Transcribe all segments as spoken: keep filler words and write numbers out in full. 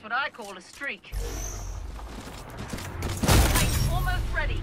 That's what I call a streak. Titan's almost ready.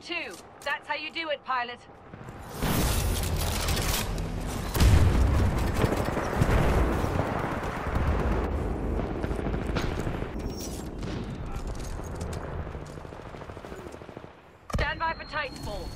Two. That's how you do it, pilot. Stand by for Titanfall.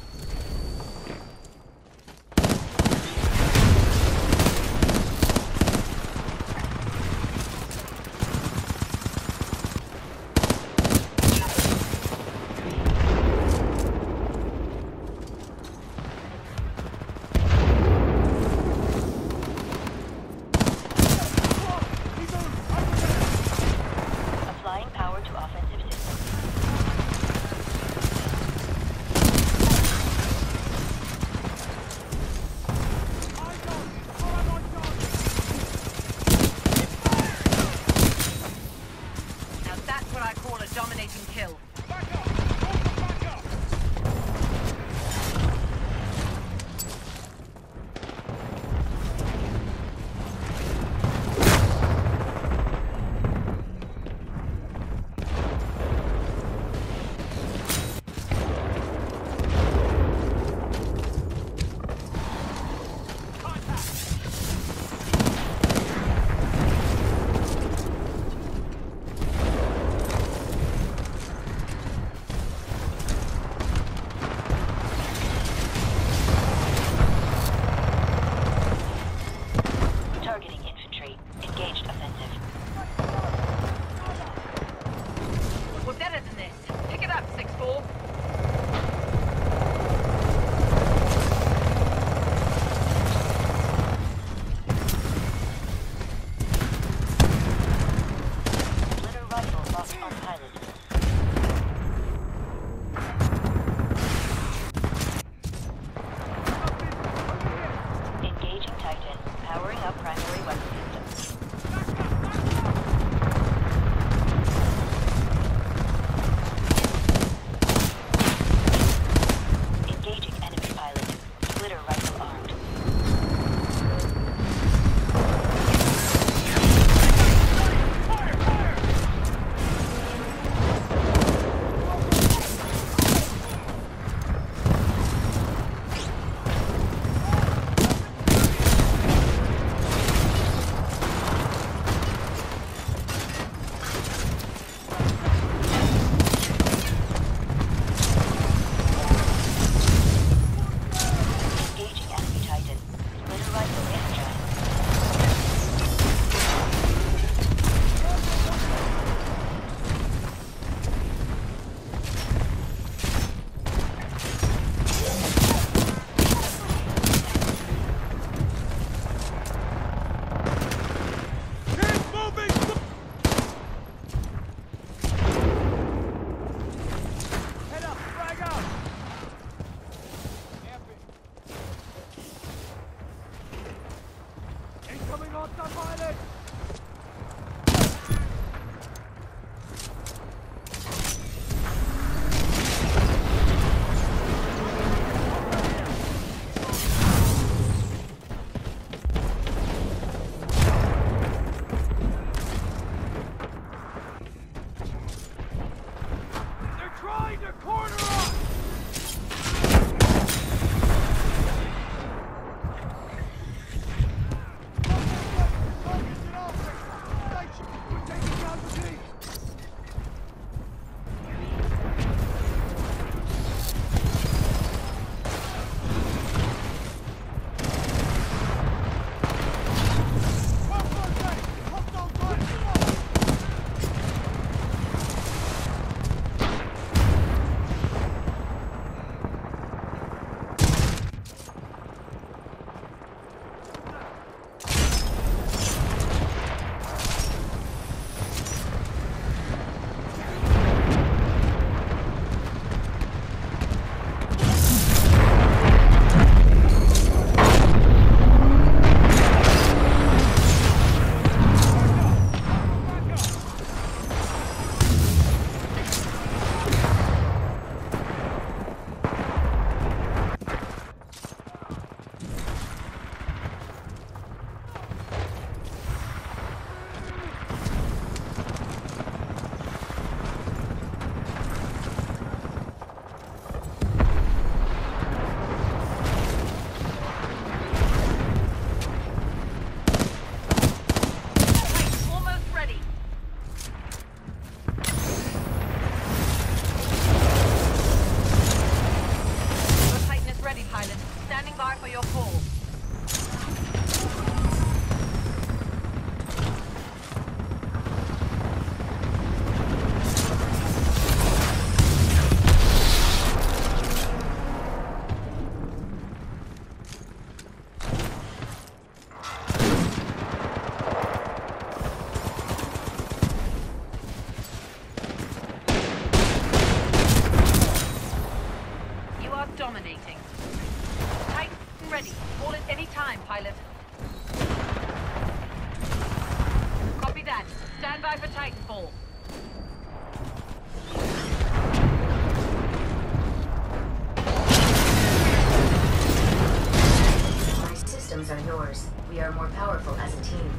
are more powerful as a team.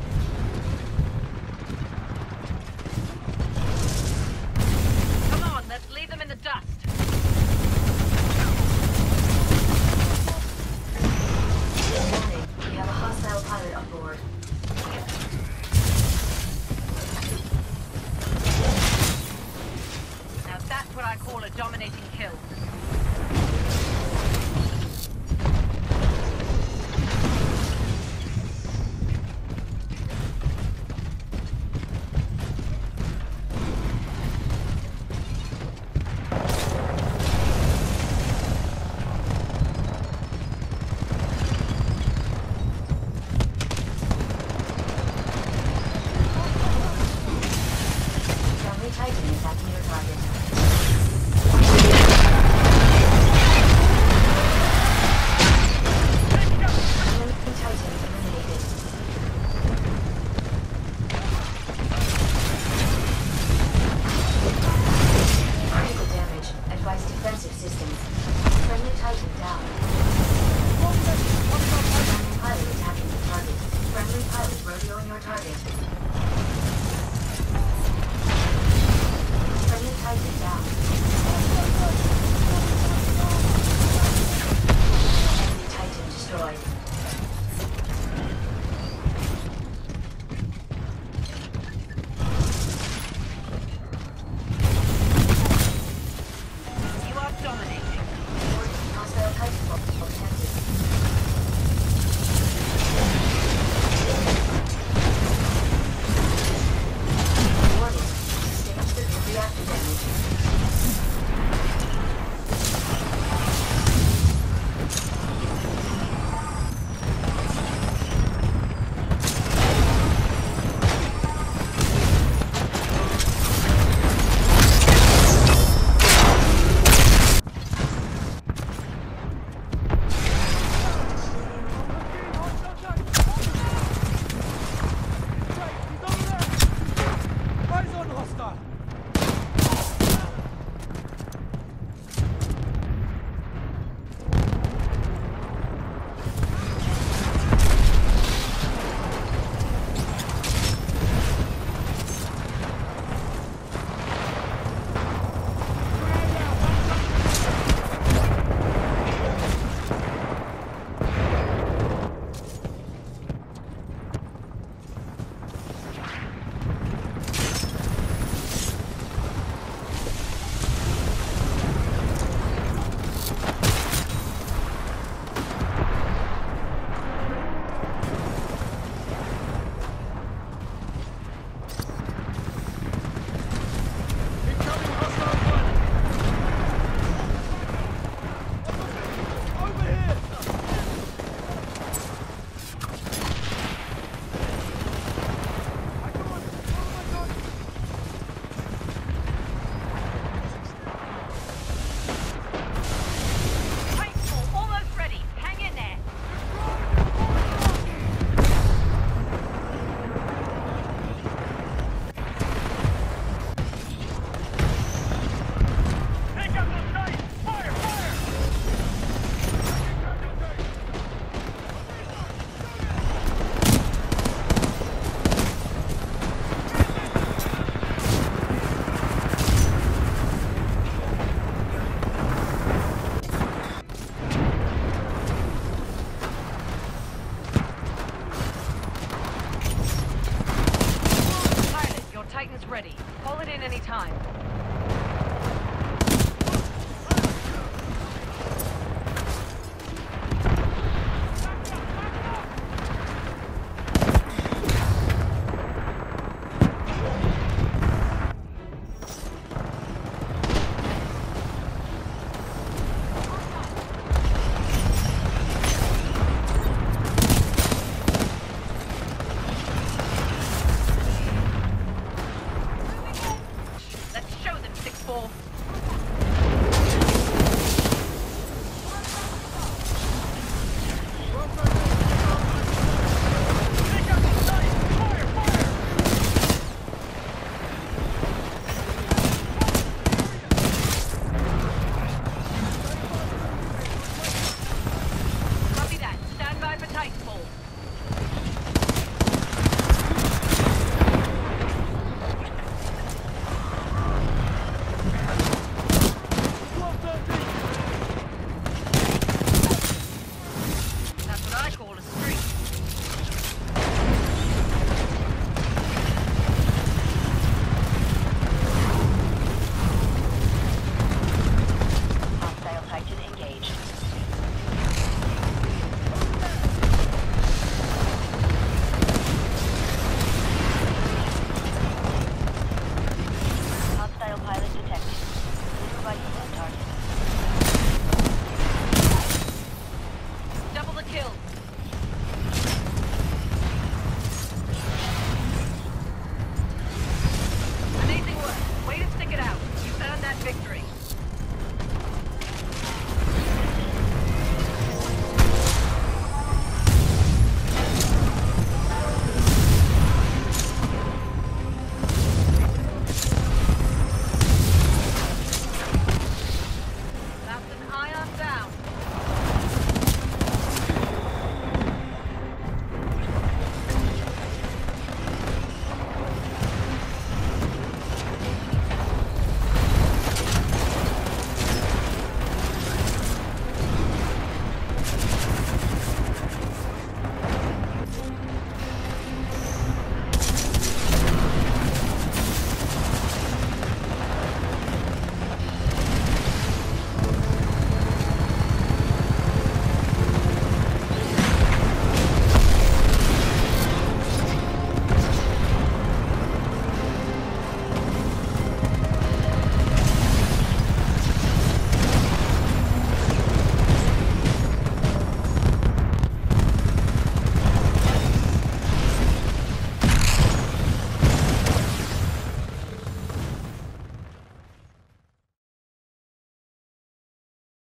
Come on, let's leave them in the dust. Warning, we have a hostile pilot on board. Now that's what I call a dominating kill. Titan is at near target. victory.